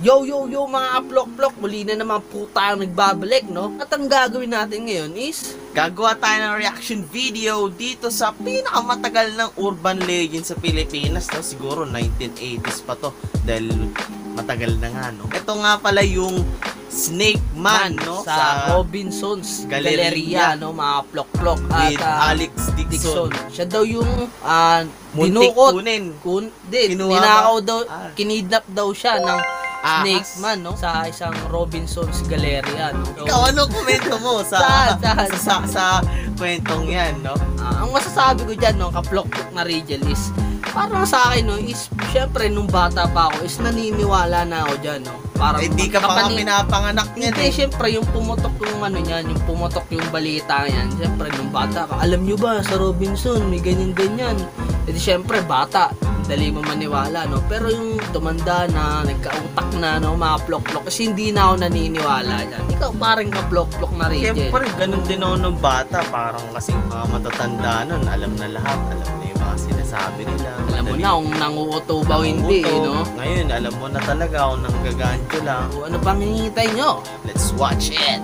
Yo mga aplok-plok, muli na naman po tayo nagbabalik, no? At ang gagawin natin ngayon is gagawa tayo ng reaction video dito sa pinakamatagal ng urban legend sa Pilipinas, no? Siguro 1980s pa to, dahil matagal na nga, no? Ito nga pala yung Snake Man, no? Sa Robinsons Galleria, no? Mga aplok-plok. With Alex Dixon. Siya daw yung dinukot. Kinidnap daw siya ng Snake Man, no? Sa isang Robinsons Galleria, no? So, ikaw, ano komento mo sa kwentong yan, no? Ang masasabi ko dyan, no, kaplok-plok na Rigel is, parang sa akin, no, is, syempre, nung bata pa ako, is naniniwala na ako dyan, no? Parang, hindi ka pa pinapanganak niyan, eh. Syempre, yung pumotok yung ano yan, yung pumotok yung balita yan, syempre, nung bata ka, alam nyo ba, sa Robinson, may ganyan-ganyan. Eh, syempre, bata, dali mo maniwala, no? Pero yung tumanda na, nagka-utak na, no? Mga plok-plok. Kasi hindi na ako naniniwala dyan. Ikaw parang ka-plok-plok na rin. Siyempre, ganun din ako ng bata. Parang kasing mga matatanda nun, alam na lahat. Alam na yung mga sinasabi nila. Alam mo na kung nanguuto ba o hindi, no? Ngayon, alam mo na talaga kung nanggaganto lang. O ano pang hinihintay nyo? Let's watch it!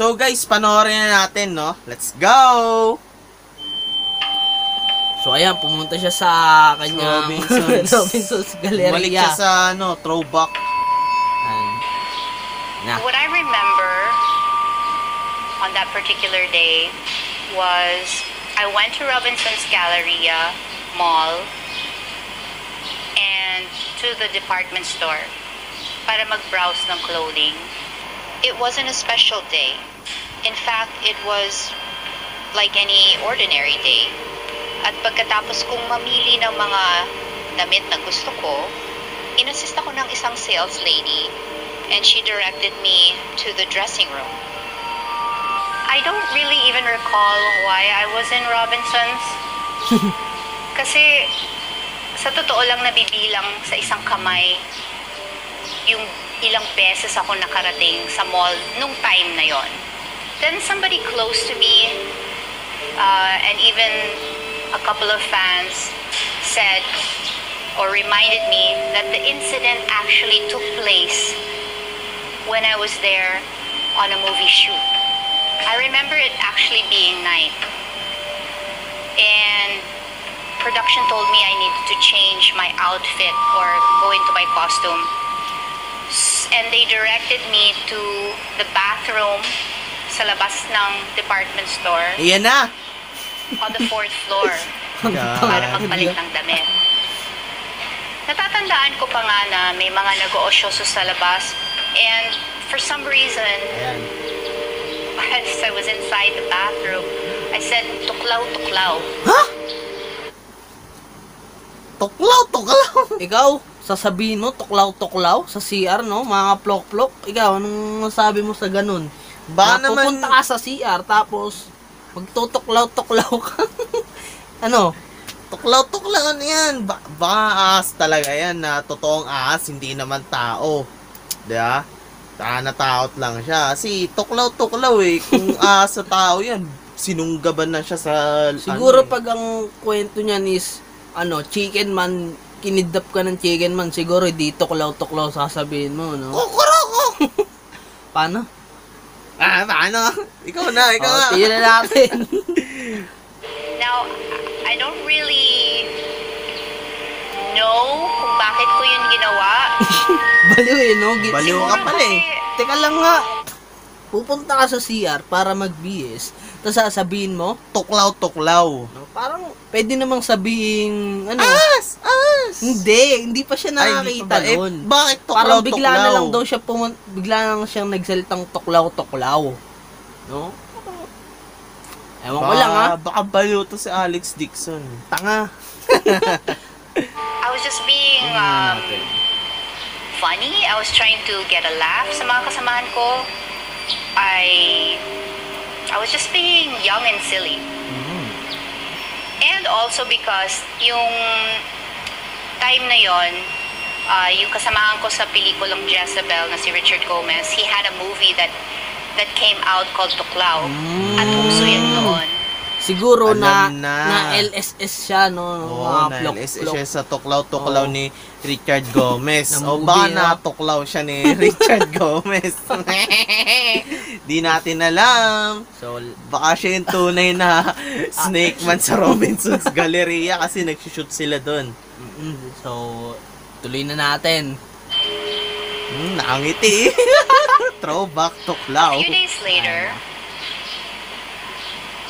So guys, panoorin na natin, no? Let's go! So ayan, pumunta siya sa kanyang Robinsons Galleria. Balik siya sa, no, throwback. What I remember on that particular day was I went to Robinsons Galleria Mall and to the department store para mag-browse ng clothing. It wasn't a special day. In fact, it was like any ordinary day. At pagkatapos kong mamili ng mga damit na gusto ko, inassist ako ng isang sales lady and she directed me to the dressing room. I don't really even recall why I was in Robinsons. Kasi sa totoo lang nabibilang sa isang kamay yung ilang beses ako nakarating sa mall nung time na yon. Then somebody close to me and even a couple of fans said or reminded me that the incident actually took place when I was there on a movie shoot. I remember it actually being night. And production told me I needed to change my outfit or go into my costume. And they directed me to the bathroom sa labas ng department store. Iyan na! On the 4th floor. Para magpalit ng damit. Natatandaan ko pa nga na may mga nag-oosyoso sa labas. And for some reason, as I was inside the bathroom, I said, "Tuklaw, tuklaw." Huh? Tuklaw, tuklaw? Ikaw? Sasabihin mo, tuklaw-tuklaw sa CR, no? Mga plok-plok. Ikaw, anong masabi mo sa ganun? Ba naman pupunta ka sa CR, tapos magtutuklaw-tuklaw ka. Ano? Tuklaw-tuklaw na yan. Ahas talaga yan na totoong ahas, hindi naman tao. Diba? Nataot lang siya. Kasi tuklaw-tuklaw eh. Kung ahas sa tao yan, sinunggaban na siya sa... Siguro ano, pag ang kwento niyan is, ano, Chicken Man... Kinidnap ka ng Chicken Man, siguro dito tuklaw-tuklaw sasabihin mo, no? Kukuroko! Paano? Paano? Ikaw na! Tiyo na natin! Now, I don't really know kung bakit ko yun ginawa. Baliw eh, no? Baliw ka pala eh. Teka lang nga, pupunta ka sa CR para mag-BS, tapos sasabihin mo, tuklaw-tuklaw. Parang, pwede namang sabihin, ano? Hindi pa siya nakakita doon. Bakit tuklaw-tuklaw? Parang bigla na lang daw siya bigla na lang siyang nagsalitang tuklaw-tuklaw. No? Ewan ko lang, ha? Baka baliw to si Alex Dixon. Tanga. I was just being funny. I was trying to get a laugh sa mga kasamahan ko. I was just being young and silly. And also because yung time na yon, yung kasamahan ko sa pelikulang Jezebel na si Richard Gomez, he had a movie that came out called Tuklaw. At uso yun noon. Siguro na LSS siya, no? Oo, na LSS siya sa Tuklaw ni Richard Gomez. O baka natuklaw siya ni Richard Gomez. Di natin alam. So, baka siya yung tunay na snake man sa Robinsons Galleria kasi nagsushoot sila dun. So, tuloy na natin. Nakangiti. Throwback Tuklaw. A few days later,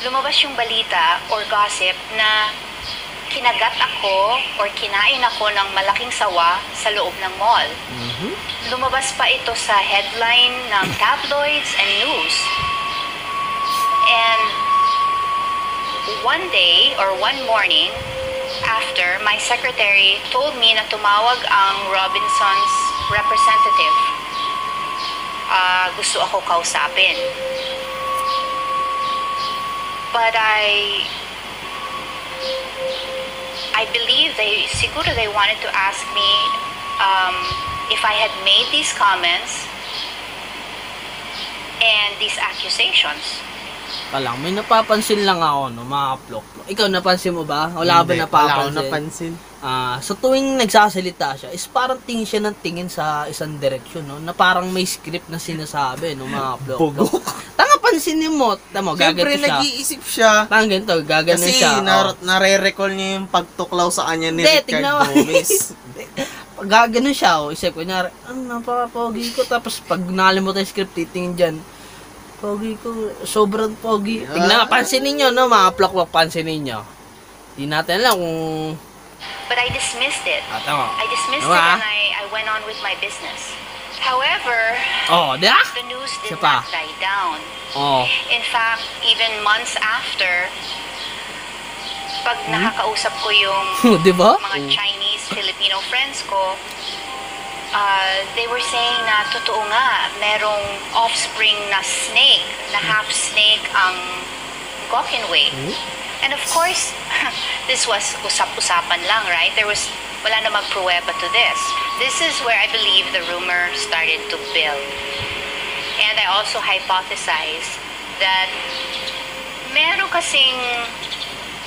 lumabas yung balita or gossip na kinagat ako or kinain ako ng malaking sawa sa loob ng mall. Lumabas pa ito sa headline ng tabloids and news. And one day or one morning after, my secretary told me na tumawag ang Robinsons representative. Gusto ako kausapin. But I believe they wanted to ask me if I had made these comments and these accusations. Alang, may napapansin lang ako, no, mga plok. Ikaw, napansin mo ba? Wala ba napapansin? Wala napansin. So tuwing nagsasalita siya, is parang tingin siya ng tingin sa isang direksyon, no? Na parang may script na sinasabi, no, mga plok. Bugok. Sinimot, tamo, siyempre, siya. Nag-iisip siya. Parang ganito, gagano siya. Kasi nare-recall niya yung pagtuklaw sa kanya ni Richard Gomez. Gagano siya, oh. Isip ko, nyari, napaka-pogi ko. Tapos pag nalimutan yung script, titingin dyan. Pogi ko, sobrang pogi. Yeah. Tignan, pansinin nyo, no? Mga plok-plok, pansinin nyo. Hindi natin alam kung... But I dismissed it. I dismissed it and I went on with my business. However, the news did not die down. In fact, even months after, pag nakakausap ko yung mga Chinese, Filipino friends ko, they were saying na totoo nga, merong offspring na snake, na half-snake ang Gokongwei. And of course, this was usap-usapan lang, right? There was... wala namang pruweba to this. This is where I believe the rumor started to build. And I also hypothesized that meron kasing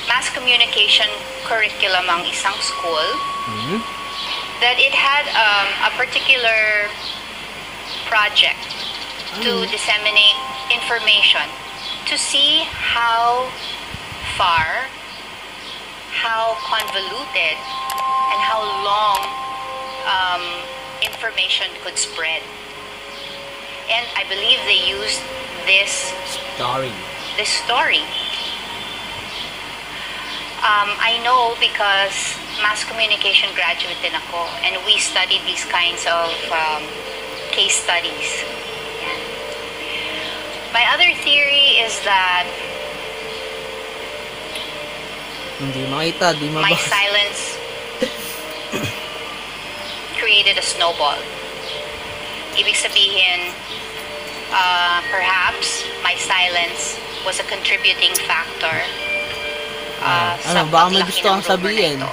mass communication curriculum ang isang school, that it had a particular project to disseminate information to see how far, how convoluted, and how long information could spread. And I believe they used this story. I know because mass communication graduate din ako, and we studied these kinds of case studies. Yeah. My other theory is that hindi makita, di mabasa. My silence created a snowball. Ibig sabihin, perhaps my silence was a contributing factor sa paglaki ng rumor na ito.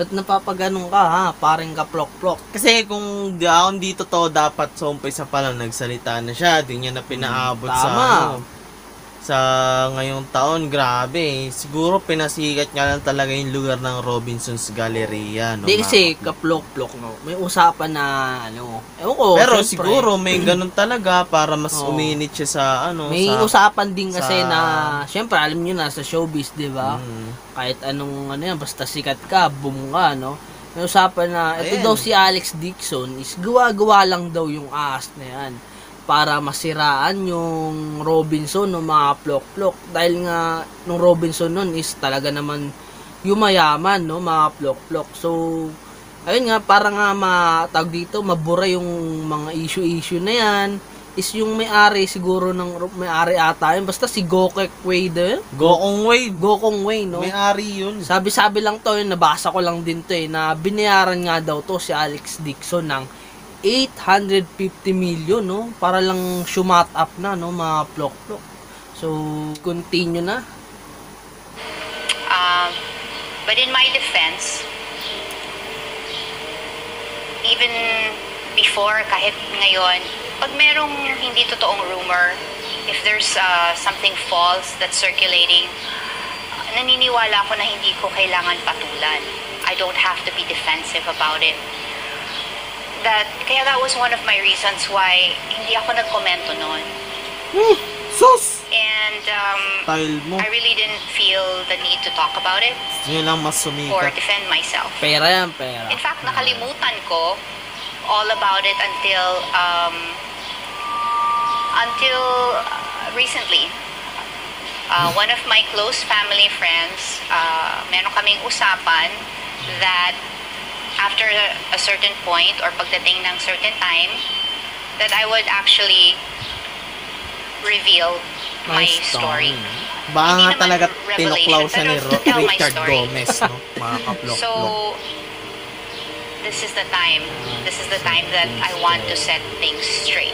Ba't napapaganong ka, ha? Parang ka plok-plok. Kasi kung hindi totoo, dapat sa umpisa pa lang nagsalita na siya. Di niya na pinaabot sa ano. Sa ngayong taon, grabe. Siguro pinasikat nga lang talaga yung lugar ng Robinsons Galleria. No, di kasi kaplok-plok, no? May usapan na, ano, ewan ko. Pero siyempre, siguro may ganun talaga para mas uminit siya sa, ano. May usapan din kasi na, siyempre, alam nyo na, sa showbiz, di ba? Kahit anong, ano yan, basta sikat ka, boom ka, no? May usapan na, ito daw si Alex Dixon is gawa-gawa lang daw yung aas na yan, para masiraan yung Robinson ng mga plok-plok. Dahil nga, nung Robinson nun is talaga naman yumayaman, no, mga plok-plok. So, ayun nga, para nga matag dito, mabura yung mga issue-issue na yan. Is yung may-ari siguro ng, may-ari ata yun. Basta si Gokongwei din. Gokongwei, no? May-ari yun. Sabi-sabi lang to, yun, nabasa ko lang din to eh, na binayaran nga daw to si Alex Dixon ng 850 million, no? Para lang shumat up na, no? Mga plok-plok. So, continue na. But in my defense, even before, kahit ngayon, pag merong hindi totoong rumor, if there's something false that's circulating, naniniwala ako na hindi ko kailangan patulan. I don't have to be defensive about it. Kaya that was one of my reasons why hindi ako nagkomento noon. Sus! And I really didn't feel the need to talk about it or defend myself. Pera yan, pera. In fact, nakalimutan ko all about it until recently. One of my close family friends, meron kaming usapan that after a certain point or pagdating ng certain time, that I would actually reveal my story. Baka talaga tinuklaw siya ni Richard Gomez, no? Mga kaplok-lok. So, this is the time. This is the time that I want to set things straight.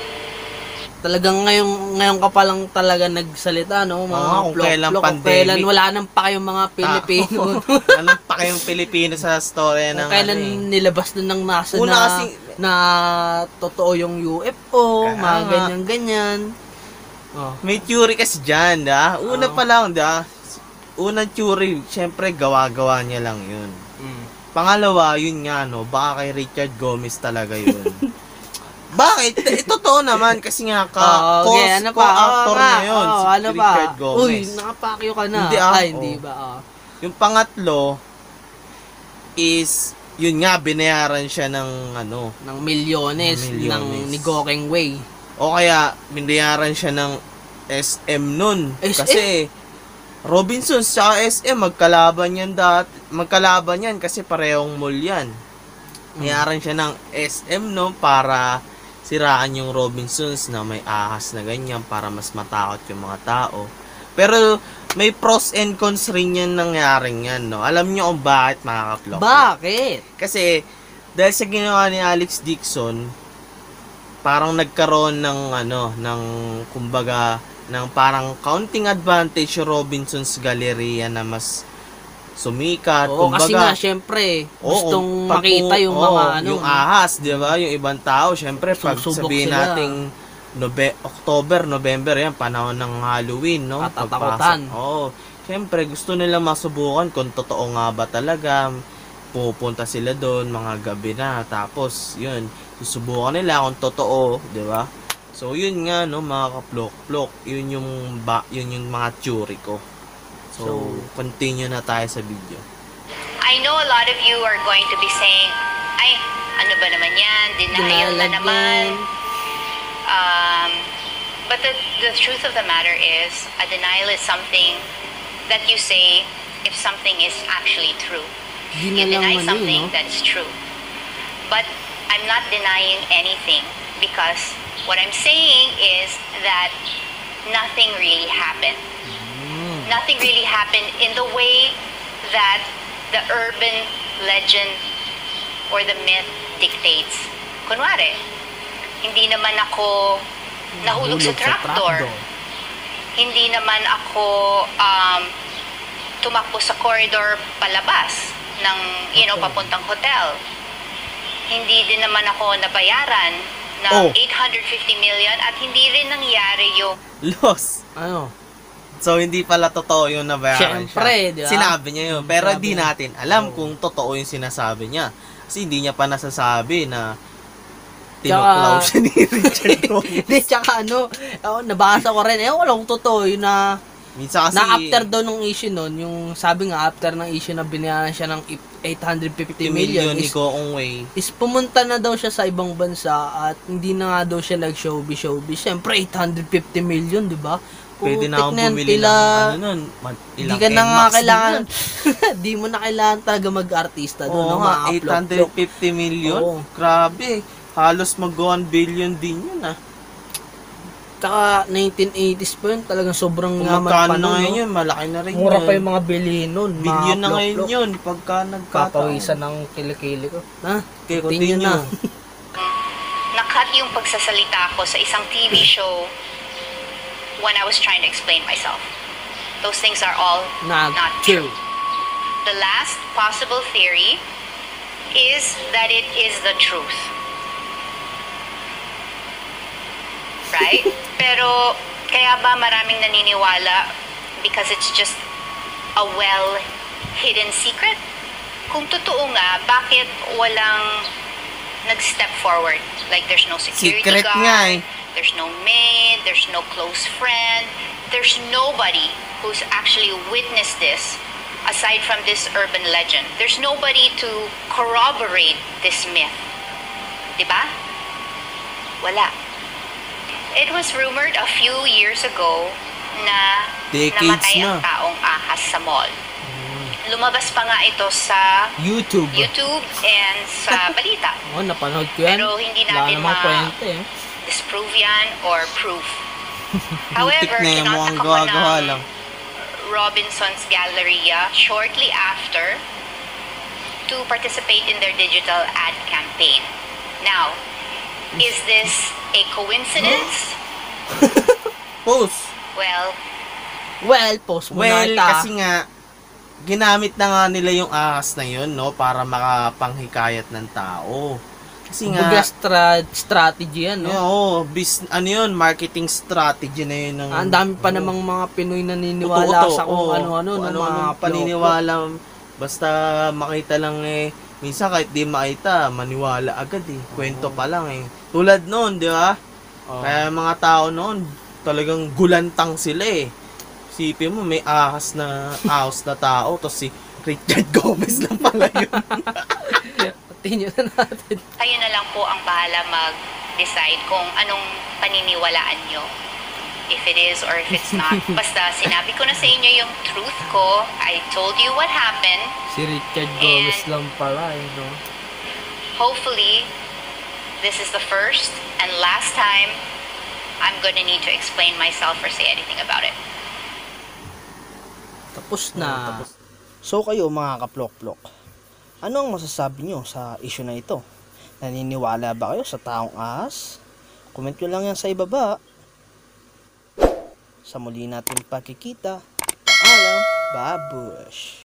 Talagang ngayon ka palang talaga nagsalita, no? Mga kung kailan wala nang pa kayong mga Pilipino. Wala nang pa kayong Pilipino sa story ng kailan nilabas na ng NASA na totoo yung UFO, mga ganyan-ganyan. May theory kasi dyan, da? Una pa lang, da? Unang theory, syempre gawa-gawa niya lang yun. Pangalawa, yun nga, no? Baka kay Richard Gomez talaga yun. Bakit? Totoo naman kasi nga co-actor na yun, si Richard Gomez. Uy, nakapakyo ka na. Hindi hindi ba? Yung pangatlo is, yun nga, binayaran siya ng ano? Ng milyones. Ni Gokongwei. O kaya, binayaran siya ng SM nun. SM? Kasi, Robinsons sa SM, magkalaban yan kasi parehong mall yan. Binayaran siya ng SM, no, para siraan yung Robinsons na may ahas na ganyan para mas matakot yung mga tao. Pero may pros and cons rin yan nangyaring yan, no? Alam nyo kung bakit, mga ka-vlog? Bakit? Kasi dahil sa ginawa ni Alex Dixon, parang nagkaroon ng ano, ng kumbaga, ng parang counting advantage yung Robinsons Galleria na mas sumikat. Oo, kumbaga, kasi nga, syempre, gustong makita yung mga ano. Yung ahas, di ba? Yung ibang tao, syempre, pag sabihin natin, October, November, yan, panahon ng Halloween, no? Patatakutan. Oo, syempre, gusto nila masubukan kung totoo nga ba talaga. Pupunta sila doon, mga gabi na, tapos, yun, susubukan nila kung totoo, di ba? So, yun nga, no, mga kaplok-plok, yun yung mga theory ko. So, continue na tayo sa video. I know a lot of you are going to be saying, ay, ano ba naman yan? Denial na naman. But the truth of the matter is, a denial is something that you say if something is actually true. You deny something that is true. But I'm not denying anything because what I'm saying is that nothing really happened. Nothing really happened in the way that the urban legend or the myth dictates. Kunwari, hindi naman ako nahulog sa trapdoor. Hindi naman ako tumakbo sa corridor palabas ng, you know, papuntang hotel. Hindi din naman ako nabayaran ng 850 million at hindi rin nangyari yung loss. Ano? So, hindi pala totoo yung nabayaran siya. Sinabi niya yun. Pero di natin alam kung totoo yung sinasabi niya. Kasi hindi niya pa nasasabi na tinuklaw siya ni Richard Gomez. Hindi, tsaka ano, nabasa ko rin. Walang totoo yun na after doon ng issue nun, yung sabi nga after ng issue na binayaran siya ng 850 million ni Gokongwei is pumunta na daw siya sa ibang bansa at hindi na nga daw siya nag-showbiz. Siyempre, 850 million, di ba? Pwede na akong bumili ng ano nun, ilang NMAX nun. Di mo na kailangan talaga mag-artista doon. Oo nga, 850 million? Grabe, halos mag-1 billion din yun ah. Tsaka 1980s pa yun, talagang sobrang naman pa nun. Magkano na ngayon yun, malaki na rin yun. Mura pa yung mga bilhin nun. Billion na ngayon yun, pagka nagkataon. Papawisan ng kilikili ko. Ha? Continue na. Nakat yung pagsasalita ko sa isang TV show when I was trying to explain myself. Those things are all not true. The last possible theory is that it is the truth. Right? Pero Kaya ba maraming naniniwala because it's just a well-hidden secret? Kung totoo nga, bakit walang nag-step forward? Like, there's no security guard, there's no maid, there's no close friend, there's nobody who's actually witnessed this aside from this urban legend. There's nobody to corroborate this myth. Diba? Wala. It was rumored a few years ago na namatay ang taong ahas sa mall. Lumabas pa nga ito sa YouTube and sa balita. Oo, napanood ko yan. Pero hindi natin ma-disprove yan or proof. However, kinontak ako ng Robinsons Galleria shortly after to participate in their digital ad campaign. Now, is this a coincidence? Post. Well, kasi nga ginamit na nga nila yung ahas na yun, no, para makapanghikayat ng tao. Kasi nga strategy yan, no? Marketing strategy na yun. Ang dami pa namang mga Pinoy naniniwala sa kung ano-ano, mga paniniwala. Basta makita lang eh. Minsan kahit di makita, maniwala agad eh. Kwento pa lang eh. Tulad noon, di ba? Kaya mga tao noon, talagang gulantang sila eh. Sipin mo, may ahas na tao. Tapos si Richard Gomez lang pala yun. Continue na natin. Kayo na lang po ang bahala mag-decide kung anong paniniwalaan nyo. If it is or if it's not. Basta sinabi ko na sa inyo yung truth ko. I told you what happened. Si Richard Gomez lang pala, you know. Hopefully, this is the first and last time I'm gonna need to explain myself or say anything about it. Tapos na. So kayo mga kaplok-plok, ano ang masasabi nyo sa issue na ito? Naniniwala ba kayo sa taong ahas? Comment nyo lang yan sa ibaba. Sa muli natin pakikita. Paalam, babush!